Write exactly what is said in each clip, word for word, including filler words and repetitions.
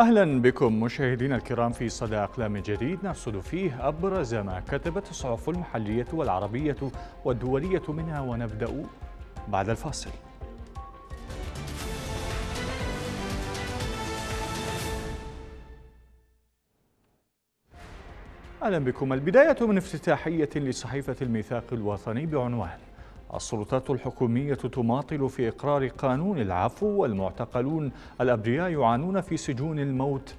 أهلا بكم مشاهدينا الكرام في صدى أقلام جديد نرصد فيه أبرز ما كتبت الصحف المحلية والعربية والدولية منها، ونبدأ بعد الفاصل. أهلا بكم. البداية من افتتاحية لصحيفة الميثاق الوطني بعنوان السلطات الحكومية تماطل في إقرار قانون العفو والمعتقلون الأبرياء يعانون في سجون الموت.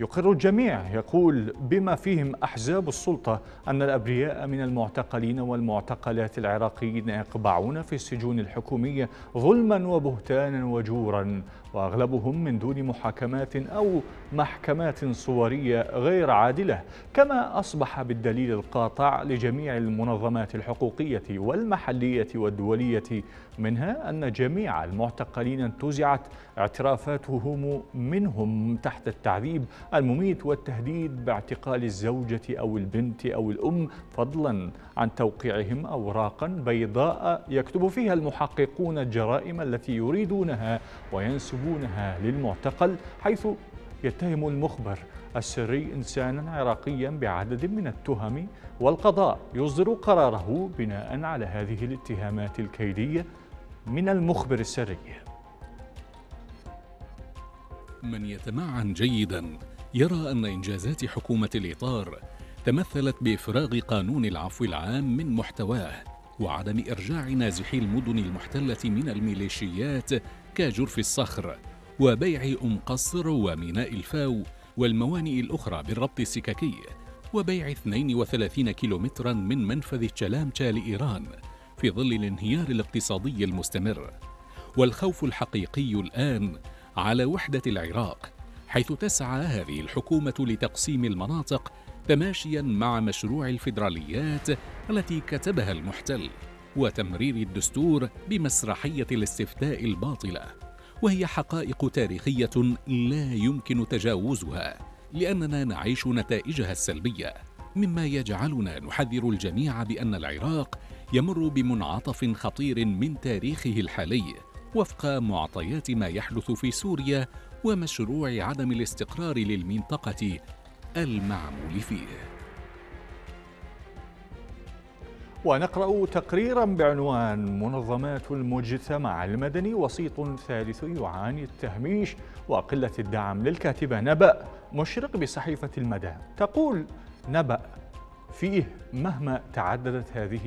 يقر الجميع، يقول بما فيهم أحزاب السلطة، أن الأبرياء من المعتقلين والمعتقلات العراقيين يقبعون في السجون الحكومية ظلما وبهتانا وجورا، وأغلبهم من دون محاكمات أو محكمات صورية غير عادلة، كما أصبح بالدليل القاطع لجميع المنظمات الحقوقية والمحلية والدولية، منها أن جميع المعتقلين انتزعت اعترافاتهم منهم تحت التعذيب المميت والتهديد باعتقال الزوجة أو البنت أو الأم، فضلا عن توقيعهم أوراقا بيضاء يكتب فيها المحققون الجرائم التي يريدونها وينسبونها للمعتقل، حيث يتهم المخبر السري إنسانا عراقيا بعدد من التهم، والقضاء يصدر قراره بناء على هذه الاتهامات الكيدية من المخبر السري. من يتمعن جيدا يرى أن إنجازات حكومة الإطار تمثلت بإفراغ قانون العفو العام من محتواه، وعدم إرجاع نازحي المدن المحتلة من الميليشيات كجرف الصخر وبيع أم قصر وميناء الفاو والموانئ الأخرى بالربط السككي، وبيع اثنين وثلاثين كيلومترا من منفذ الشلامشة لإيران في ظل الانهيار الاقتصادي المستمر. والخوف الحقيقي الآن على وحدة العراق، حيث تسعى هذه الحكومة لتقسيم المناطق تماشيا مع مشروع الفيدراليات التي كتبها المحتل، وتمرير الدستور بمسرحية الاستفتاء الباطلة، وهي حقائق تاريخية لا يمكن تجاوزها، لأننا نعيش نتائجها السلبية، مما يجعلنا نحذر الجميع بأن العراق يمر بمنعطف خطير من تاريخه الحالي وفق معطيات ما يحدث في سوريا ومشروع عدم الاستقرار للمنطقة المعمول فيه. ونقرأ تقريرا بعنوان منظمات المجتمع المدني وسيط ثالث يعاني التهميش وقلة الدعم، للكاتبة نبأ مشرق بصحيفة المدى. تقول نبأ فيه مهما تعددت هذه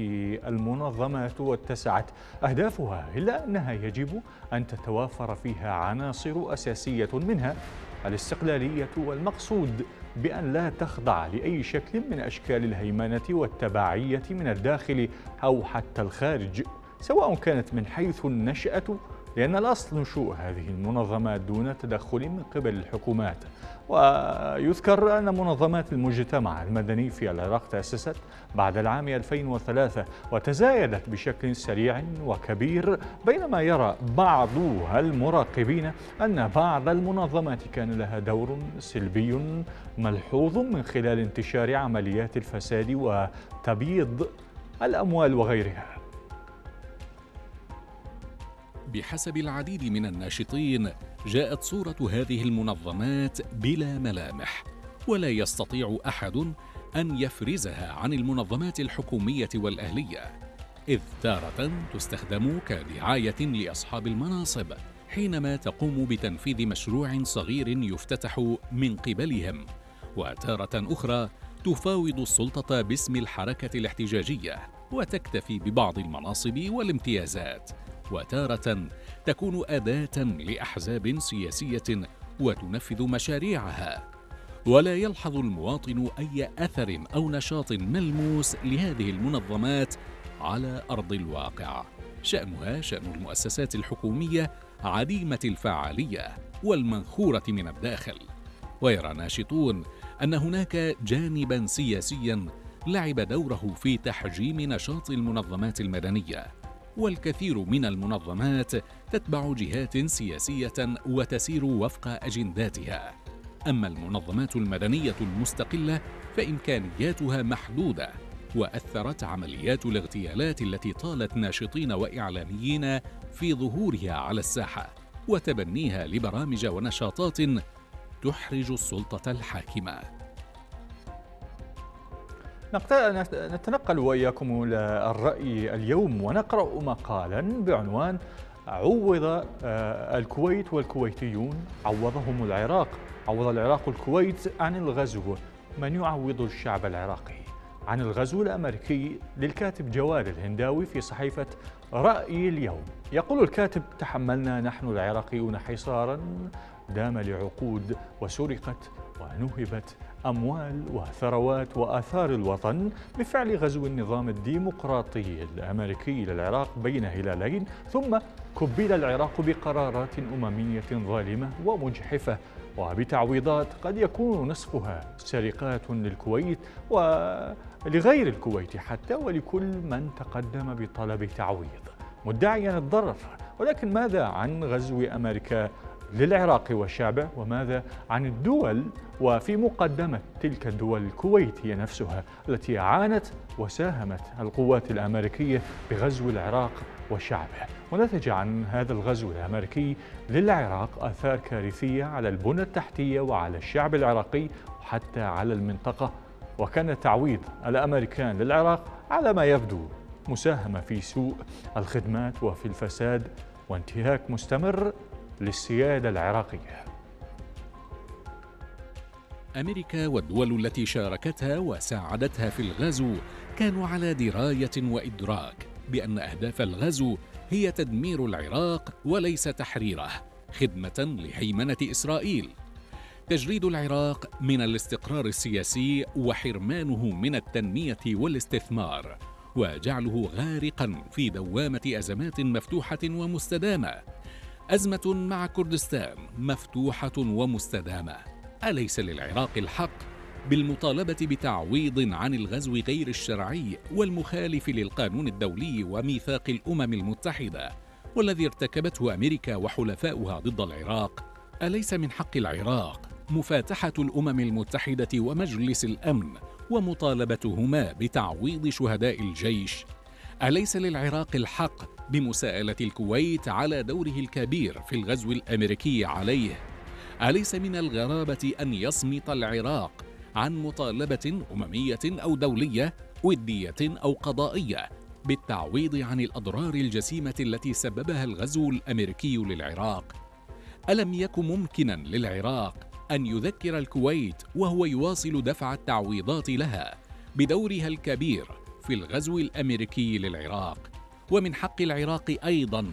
المنظمات واتسعت أهدافها، إلا أنها يجب أن تتوافر فيها عناصر أساسية، منها الاستقلالية والمقصود بأن لا تخضع لأي شكل من أشكال الهيمنة والتبعية من الداخل أو حتى الخارج، سواء كانت من حيث النشأة، لأن الأصل نشوء هذه المنظمات دون تدخل من قبل الحكومات. ويذكر أن منظمات المجتمع المدني في العراق تأسست بعد العام ألفين وثلاثة وتزايدت بشكل سريع وكبير، بينما يرى بعض المراقبين أن بعض المنظمات كان لها دور سلبي ملحوظ من خلال انتشار عمليات الفساد وتبييض الأموال وغيرها. بحسب العديد من الناشطين، جاءت صورة هذه المنظمات بلا ملامح، ولا يستطيع أحد أن يفرزها عن المنظمات الحكومية والأهلية، إذ تارة تستخدم كدعاية لأصحاب المناصب حينما تقوم بتنفيذ مشروع صغير يفتتح من قبلهم، وتارة أخرى تفاوض السلطة باسم الحركة الاحتجاجية وتكتفي ببعض المناصب والامتيازات، وتارة تكون أداة لأحزاب سياسية وتنفذ مشاريعها، ولا يلحظ المواطن أي أثر أو نشاط ملموس لهذه المنظمات على أرض الواقع. شأنها شأن المؤسسات الحكومية عديمة الفعالية والمنخورة من الداخل. ويرى ناشطون أن هناك جانبا سياسيا لعب دوره في تحجيم نشاط المنظمات المدنية، والكثير من المنظمات تتبع جهات سياسية وتسير وفق أجنداتها. أما المنظمات المدنية المستقلة فإمكانياتها محدودة، وأثرت عمليات الاغتيالات التي طالت ناشطين وإعلاميين في ظهورها على الساحة وتبنيها لبرامج ونشاطات تحرج السلطة الحاكمة. نتنقل وإياكم إلى الرأي اليوم ونقرأ مقالا بعنوان عوض الكويت والكويتيون، عوضهم العراق، عوض العراق الكويت عن الغزو. من يعوض الشعب العراقي عن الغزو الأمريكي؟ للكاتب جواد الهنداوي في صحيفة رأي اليوم. يقول الكاتب: تحملنا نحن العراقيون حصارا دام لعقود، وسرقت ونهبت أموال وثروات وآثار الوطن بفعل غزو النظام الديمقراطي الأمريكي للعراق بين هلالين، ثم كبل العراق بقرارات أممية ظالمة ومجحفة وبتعويضات قد يكون نصفها سرقات للكويت ولغير الكويت حتى، ولكل من تقدم بطلب تعويض مدعيا الضرر. ولكن ماذا عن غزو أمريكا للعراق وشعبه؟ وماذا عن الدول وفي مقدمة تلك الدول الكويت هي نفسها التي عانت وساهمت القوات الأمريكية بغزو العراق وشعبه؟ ونتج عن هذا الغزو الأمريكي للعراق آثار كارثية على البنى التحتية وعلى الشعب العراقي وحتى على المنطقة. وكان تعويض الأمريكان للعراق على ما يبدو مساهمة في سوء الخدمات وفي الفساد وانتهاك مستمر للسيادة العراقية. أمريكا والدول التي شاركتها وساعدتها في الغزو كانوا على دراية وإدراك بأن أهداف الغزو هي تدمير العراق وليس تحريره، خدمة لهيمنة إسرائيل. تجريد العراق من الاستقرار السياسي وحرمانه من التنمية والاستثمار وجعله غارقا في دوامة أزمات مفتوحة ومستدامة. أزمة مع كردستان مفتوحة ومستدامة، أليس للعراق الحق بالمطالبة بتعويض عن الغزو غير الشرعي والمخالف للقانون الدولي وميثاق الأمم المتحدة والذي ارتكبته أمريكا وحلفاؤها ضد العراق؟ أليس من حق العراق مفاتحة الأمم المتحدة ومجلس الأمن ومطالبتهما بتعويض شهداء الجيش؟ أليس للعراق الحق بمساءلة الكويت على دوره الكبير في الغزو الأمريكي عليه؟ أليس من الغرابة أن يصمت العراق عن مطالبة أممية أو دولية ودية أو قضائية بالتعويض عن الأضرار الجسيمة التي سببها الغزو الأمريكي للعراق؟ ألم يكن ممكنا للعراق أن يذكر الكويت وهو يواصل دفع التعويضات لها بدورها الكبير في الغزو الأمريكي للعراق؟ ومن حق العراق أيضا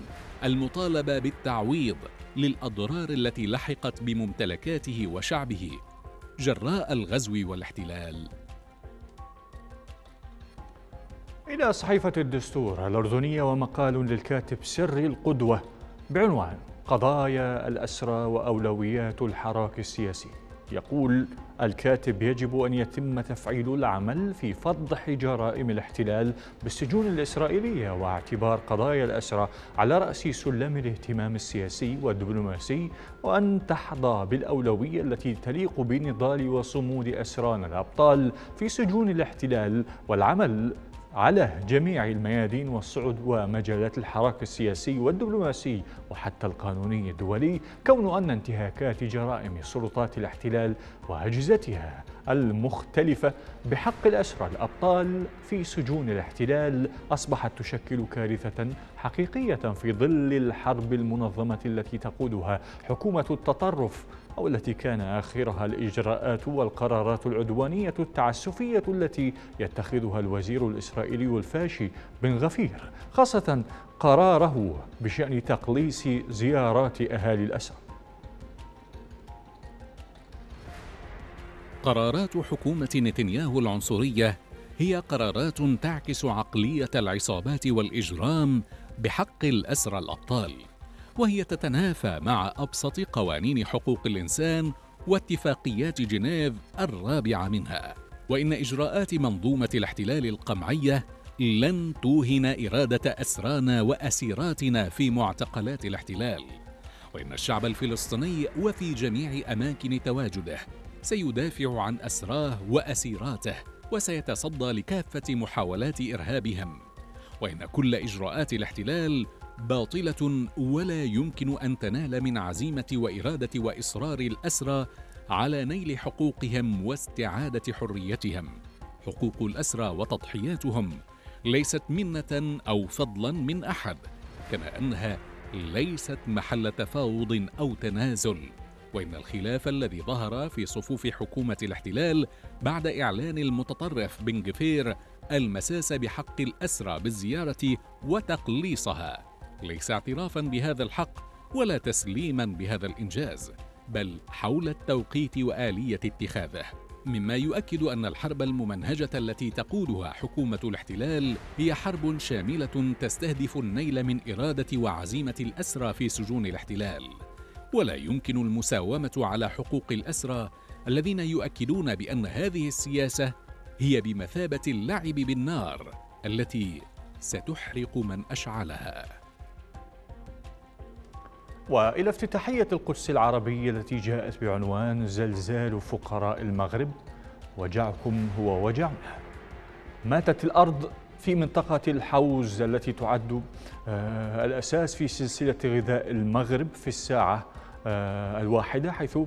المطالبة بالتعويض للأضرار التي لحقت بممتلكاته وشعبه جراء الغزو والاحتلال. إلى صحيفة الدستور الأردنية ومقال للكاتب سري القدوة بعنوان قضايا الأسرى وأولويات الحراك السياسي. يقول الكاتب: يجب أن يتم تفعيل العمل في فضح جرائم الاحتلال بالسجون الإسرائيلية واعتبار قضايا الأسرى على رأس سلم الاهتمام السياسي والدبلوماسي، وأن تحظى بالأولوية التي تليق بنضال وصمود أسرانا الأبطال في سجون الاحتلال، والعمل على جميع الميادين والصعد ومجالات الحراك السياسي والدبلوماسي وحتى القانوني الدولي، كون أن انتهاكات جرائم سلطات الاحتلال وأجهزتها المختلفة بحق الأسرى الأبطال في سجون الاحتلال أصبحت تشكل كارثة حقيقية في ظل الحرب المنظمة التي تقودها حكومة التطرف، أو التي كان آخرها الإجراءات والقرارات العدوانية التعسفية التي يتخذها الوزير الإسرائيلي الفاشي بن غفير، خاصة قراره بشأن تقليص زيارات أهالي الأسرى. قرارات حكومة نتنياهو العنصرية هي قرارات تعكس عقلية العصابات والإجرام بحق الأسرى الأبطال، وهي تتنافى مع أبسط قوانين حقوق الإنسان واتفاقيات جنيف الرابعة منها. وإن إجراءات منظومة الاحتلال القمعية لن توهن إرادة أسرانا وأسيراتنا في معتقلات الاحتلال، وإن الشعب الفلسطيني وفي جميع أماكن تواجده سيدافع عن أسراه وأسيراته وسيتصدى لكافة محاولات إرهابهم، وإن كل إجراءات الاحتلال باطلة ولا يمكن أن تنال من عزيمة وإرادة وإصرار الأسرى على نيل حقوقهم واستعادة حريتهم. حقوق الأسرى وتضحياتهم ليست منة أو فضلا من أحد، كما أنها ليست محل تفاوض أو تنازل، وإن الخلاف الذي ظهر في صفوف حكومة الاحتلال بعد إعلان المتطرف بن غفير المساس بحق الأسرى بالزيارة وتقليصها ليس اعترافا بهذا الحق ولا تسليما بهذا الإنجاز، بل حول التوقيت وآلية اتخاذه، مما يؤكد أن الحرب الممنهجة التي تقودها حكومة الاحتلال هي حرب شاملة تستهدف النيل من إرادة وعزيمة الأسرى في سجون الاحتلال. ولا يمكن المساومة على حقوق الأسرى الذين يؤكدون بأن هذه السياسة هي بمثابة اللعب بالنار التي ستحرق من أشعلها. وإلى افتتاحية القدس العربي التي جاءت بعنوان زلزال فقراء المغرب، وجعكم هو وجعنا. ماتت الأرض في منطقة الحوز التي تعد الأساس في سلسلة غذاء المغرب في الساعة الواحدة، حيث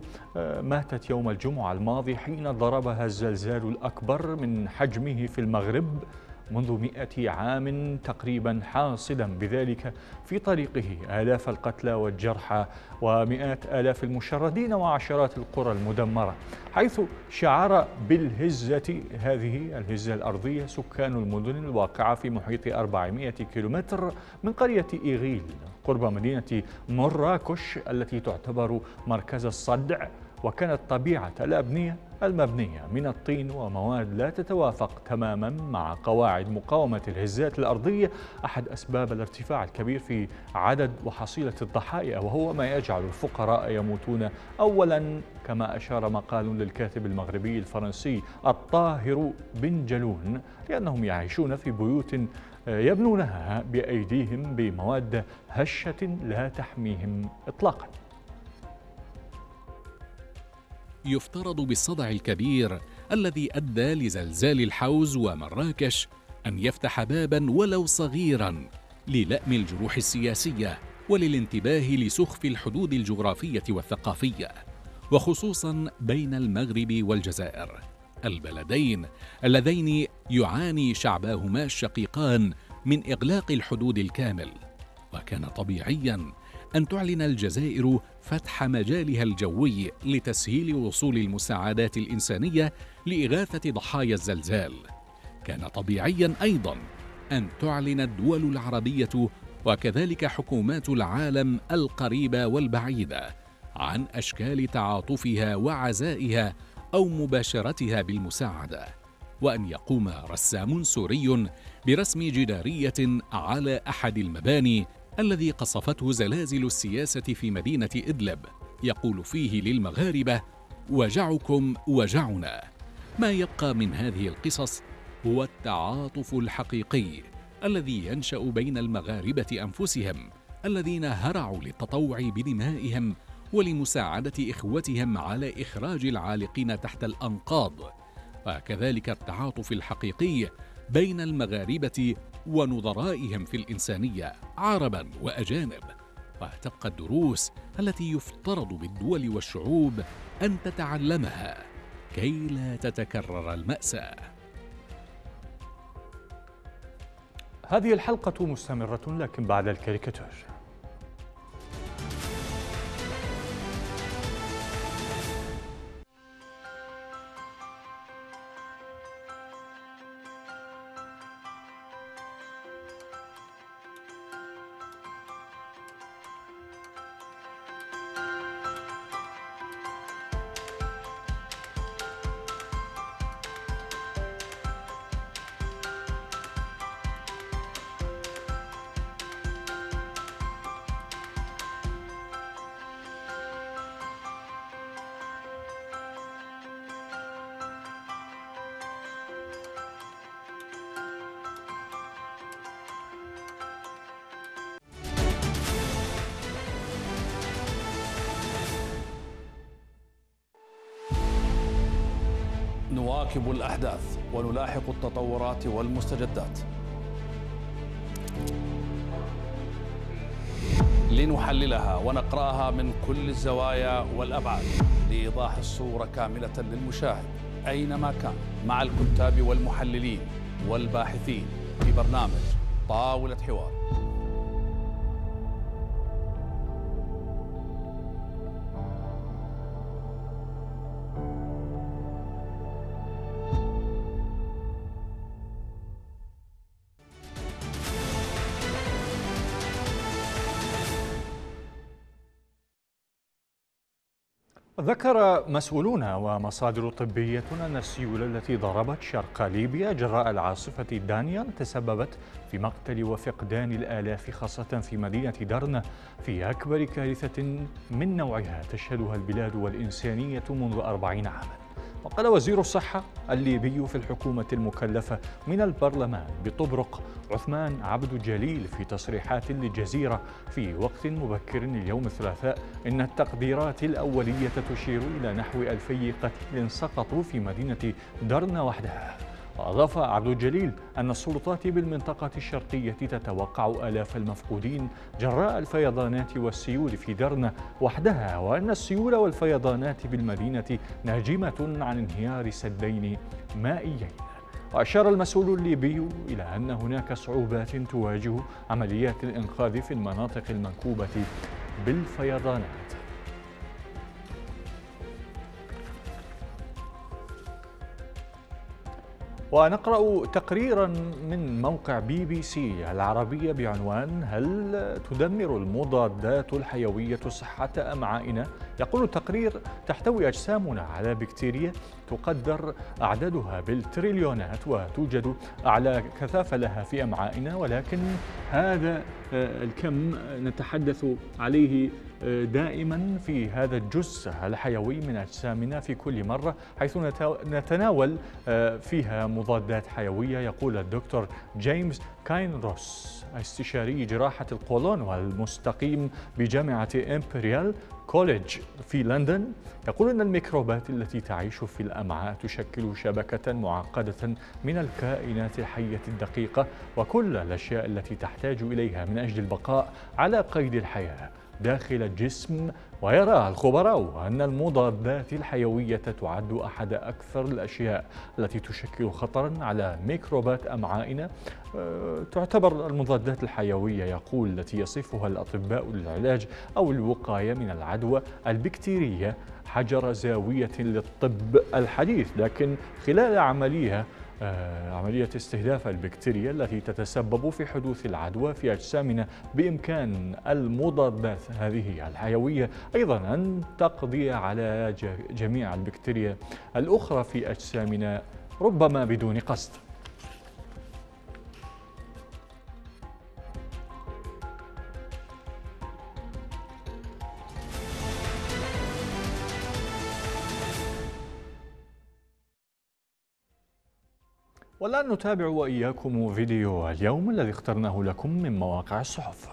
ماتت يوم الجمعة الماضي حين ضربها الزلزال الأكبر من حجمه في المغرب منذ مئة عام تقريبا، حاصلا بذلك في طريقه آلاف القتلى والجرحى ومئات آلاف المشردين وعشرات القرى المدمرة، حيث شعر بالهزة، هذه الهزة الأرضية، سكان المدن الواقعة في محيط أربعمئة كيلومتر من قرية إيغيل قرب مدينة مراكش التي تعتبر مركز الصدع. وكانت طبيعة الأبنية المبنية من الطين ومواد لا تتوافق تماما مع قواعد مقاومة الهزات الأرضية، أحد أسباب الارتفاع الكبير في عدد وحصيلة الضحايا، وهو ما يجعل الفقراء يموتون أولا، كما أشار مقال للكاتب المغربي الفرنسي الطاهر بن جلون، لأنهم يعيشون في بيوت يبنونها بأيديهم بمواد هشة لا تحميهم إطلاقا. يفترض بالصدع الكبير الذي أدى لزلزال الحوز ومراكش أن يفتح بابا ولو صغيرا للأم الجروح السياسية وللانتباه لسخف الحدود الجغرافية والثقافية، وخصوصا بين المغرب والجزائر، البلدين اللذين يعاني شعباهما الشقيقان من إغلاق الحدود الكامل. وكان طبيعيا أن تعلن الجزائر فتح مجالها الجوي لتسهيل وصول المساعدات الإنسانية لإغاثة ضحايا الزلزال. كان طبيعياً أيضاً أن تعلن الدول العربية وكذلك حكومات العالم القريبة والبعيدة عن أشكال تعاطفها وعزائها أو مباشرتها بالمساعدة، وأن يقوم رسام سوري برسم جدارية على أحد المباني الذي قصفته زلازل السياسة في مدينة إدلب يقول فيه للمغاربة وجعكم وجعنا. ما يبقى من هذه القصص هو التعاطف الحقيقي الذي ينشأ بين المغاربة أنفسهم الذين هرعوا للتطوع بدمائهم ولمساعدة إخوتهم على إخراج العالقين تحت الأنقاض، وكذلك التعاطف الحقيقي بين المغاربة ونظرائهم في الإنسانية عرباً وأجانب. وتبقى الدروس التي يفترض بالدول والشعوب أن تتعلمها كي لا تتكرر المأساة. هذه الحلقة مستمرة لكن بعد الكاريكاتير. نواكب الأحداث ونلاحق التطورات والمستجدات لنحللها ونقرأها من كل الزوايا والأبعاد لإيضاح الصورة كاملة للمشاهد أينما كان، مع الكتاب والمحللين والباحثين في برنامج طاولة حوار. ذكر مسؤولون ومصادر طبية أن السيولة التي ضربت شرق ليبيا جراء العاصفة دانيان تسببت في مقتل وفقدان الآلاف، خاصة في مدينة درنة، في أكبر كارثة من نوعها تشهدها البلاد والإنسانية منذ أربعين عاما. وقال وزير الصحة الليبي في الحكومة المكلفة من البرلمان بطبرق عثمان عبد الجليل في تصريحات للجزيرة في وقت مبكر اليوم الثلاثاء إن التقديرات الأولية تشير إلى نحو ألفي قتيل سقطوا في مدينة درنة وحدها. وأضاف عبد الجليل أن السلطات بالمنطقة الشرقية تتوقع آلاف المفقودين جراء الفيضانات والسيول في درنة وحدها، وأن السيول والفيضانات بالمدينة ناجمة عن انهيار سدين مائيين. وأشار المسؤول الليبي إلى أن هناك صعوبات تواجه عمليات الإنقاذ في المناطق المنكوبة بالفيضانات. ونقرأ تقريرا من موقع بي بي سي العربية بعنوان هل تدمر المضادات الحيوية صحة أمعائنا؟ يقول التقرير تحتوي أجسامنا على بكتيريا تقدر أعدادها بالتريليونات وتوجد أعلى كثافة لها في أمعائنا، ولكن هذا الكم نتحدث عليه دائما في هذا الجزء الحيوي من أجسامنا في كل مرة حيث نتناول فيها مضادات حيوية. يقول الدكتور جيمس كاينروس استشاري جراحة القولون والمستقيم بجامعة إمبريال كوليدج في لندن، يقول أن الميكروبات التي تعيش في الأمعاء تشكل شبكة معقدة من الكائنات الحية الدقيقة وكل الأشياء التي تحتاج إليها من أجل البقاء على قيد الحياة داخل الجسم. ويرى الخبراء أن المضادات الحيوية تعد أحد أكثر الأشياء التي تشكل خطراً على ميكروبات أمعائنا. تعتبر المضادات الحيوية، يقول، التي يصفها الأطباء للعلاج أو الوقاية من العدوى البكتيرية حجر زاوية للطب الحديث، لكن خلال عملية عملية استهداف البكتيريا التي تتسبب في حدوث العدوى في أجسامنا بإمكان المضادات هذه الحيوية أيضا أن تقضي على جميع البكتيريا الأخرى في أجسامنا ربما بدون قصد. والآن نتابع وإياكم فيديو اليوم الذي اخترناه لكم من مواقع الصحف.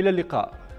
إلى اللقاء.